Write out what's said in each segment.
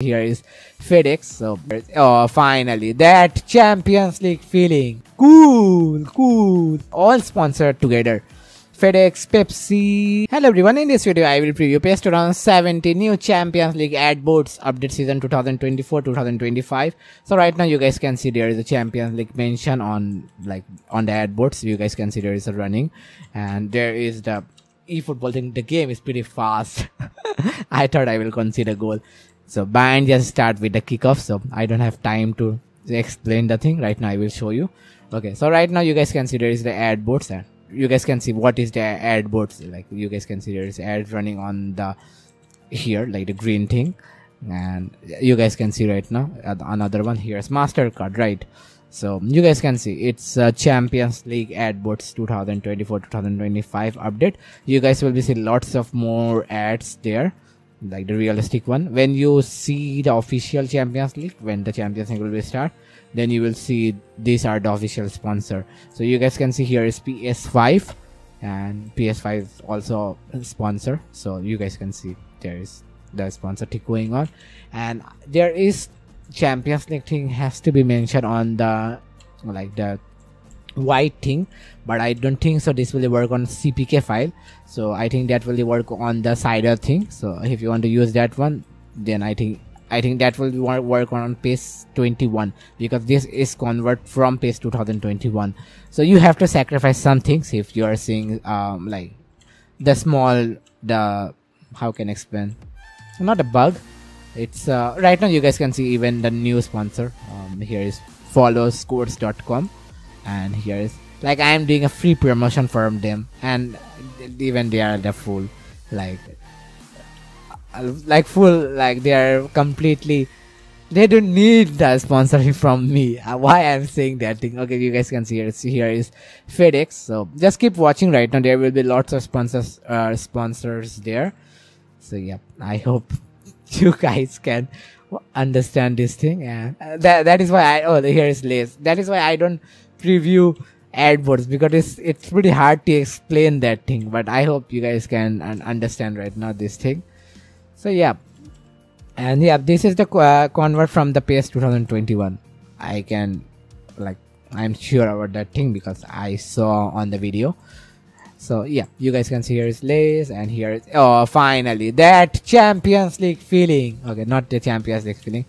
Here is FedEx. So finally that Champions League feeling. Cool. All sponsored together. FedEx, Pepsi. Hello everyone, in this video I will preview PES 2017 new Champions League ad boards update season 2024-2025. So right now you guys can see there is a Champions League mention on the ad boards. You guys can see there is a running, and there is the eFootball thing. The game is pretty fast. I thought I will concede a goal. So Bayern just start with the kickoff, so I don't have time to explain the thing. Right now I will show you. Okay, so right now you guys can see there is the ad boards, and you guys can see what is the ad boards. Like you guys can see there is ads running on the here, like the green thing. And you guys can see right now another one here is Mastercard, right? So you guys can see it's Champions League ad boards 2024-2025 update. You guys will be seeing lots of more ads there. Like the realistic one, when you see the official Champions League, when the Champions League will be start, then you will see these are the official sponsor. So you guys can see here is PS5, and PS5 is also a sponsor. So you guys can see there is the sponsor thing going on, and there is Champions League thing has to be mentioned on the like the white thing, but I don't think so this will work on CPK file. So I think that will work on the cider thing. So if you want to use that one, then I think that will work on PES 21, because this is convert from PES 2021. So you have to sacrifice some things if you are seeing like the small, the how can I explain, not a bug, it's right now you guys can see even the new sponsor. Here is followscores.com, and here is like I am doing a free promotion from them, and even they are the full like they are completely, they don't need the sponsoring from me. Why I'm saying that thing? Okay, you guys can see here is FedEx. So just keep watching. Right now there will be lots of sponsors there. So yeah, I hope you guys can understand this thing, and that is why I here is Lace. That is why I don't preview ad boards, because it's pretty hard to explain that thing, but I hope you guys can understand right now this thing. So yeah, and yeah, this is the convert from the PS 2021. I can I'm sure about that thing because I saw on the video. So yeah, you guys can see here is Lace, and here is finally that Champions League feeling. Okay, not the Champions League feeling,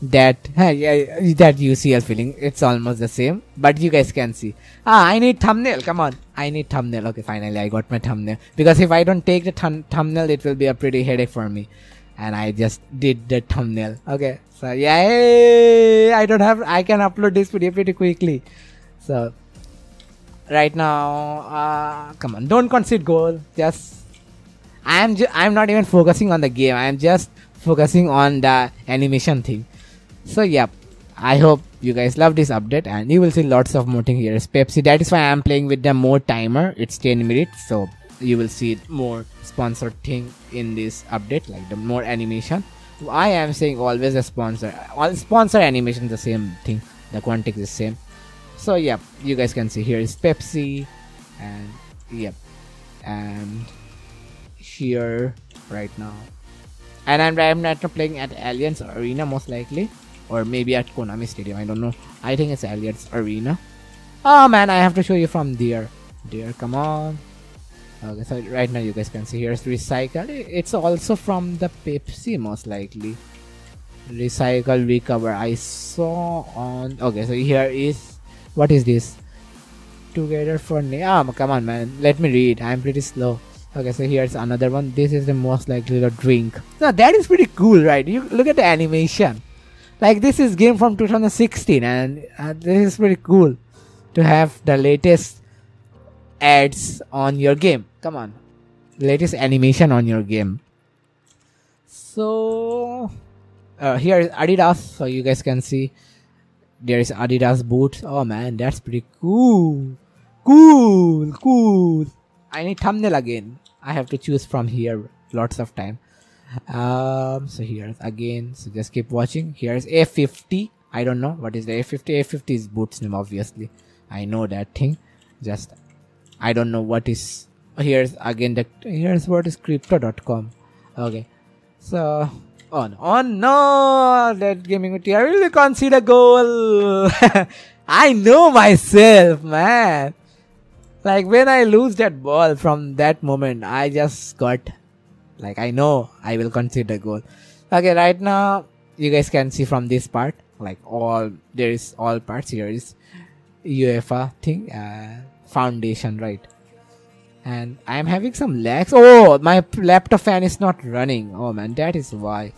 that UCL feeling. It's almost the same, but you guys can see. I need thumbnail. Come on, I need thumbnail. Okay, finally I got my thumbnail, because if I don't take the thumbnail, it will be a pretty headache for me, and I just did the thumbnail. Okay, so yeah, I can upload this video pretty quickly. So right now, come on, don't concede goal. Just I'm not even focusing on the game. I'm just focusing on the animation thing. So yeah, I hope you guys love this update, and you will see lots of more thing. Here is Pepsi. That is why I'm playing with the more timer. It's 10 minutes, so you will see more sponsored thing in this update, like the more animation. I am saying always a sponsor. All sponsor animation the same thing. The context is same. So yeah, you guys can see here is Pepsi, and yep, and here right now, and I'm not playing at Allianz Arena most likely, or maybe at Konami Stadium, I don't know. I think it's Allianz Arena. Oh man, I have to show you from there. Come on. Okay, so right now you guys can see here's recycle. It's also from the Pepsi most likely. Recycle, recover, I saw on. Okay, so here is, what is this? Together for now. Oh, come on man, let me read, I'm pretty slow. Okay, so here's another one. This is the most likely the drink. Now that is pretty cool, right? You look at the animation. Like this is game from 2016, and this is pretty cool to have the latest ads on your game. Come on, latest animation on your game. So here is Adidas. So you guys can see there is Adidas boots. Oh man, that's pretty cool. Cool. I need thumbnail again. I have to choose from here lots of time. So here's again. So just keep watching. Here's A50. I don't know what is the A50. A50 is boots name, obviously. I know that thing. Just I don't know what is. Here's again. Here's what is crypto.com. Okay. So on. That gaming material will concede a goal. I know myself, man. Like when I lose that ball, from that moment I just got, like, I know I will concede a goal. Okay, right now you guys can see from this part, like all there is, all parts here is UEFA thing, foundation, right? And I am having some lags. Oh, my laptop fan is not running. Oh man, that is why.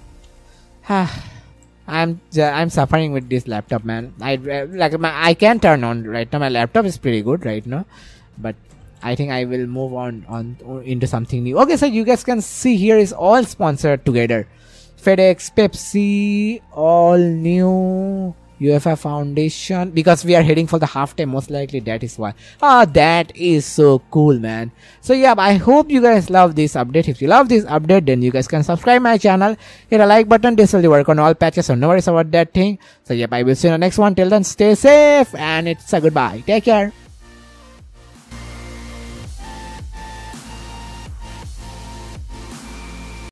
I'm suffering with this laptop, man. I can turn on right now. My laptop is pretty good right now, but I think I will move on into something new. Okay, so you guys can see here is all sponsored together. FedEx, Pepsi, all new, UEFA Foundation, because we are heading for the halftime most likely, that is why. Ah, that is so cool, man. So yeah, I hope you guys love this update. If you love this update, then you guys can subscribe my channel, hit a like button. This will work on all patches, so no worries about that thing. So yeah, I will see you in the next one. Till then, stay safe and it's a goodbye. Take care.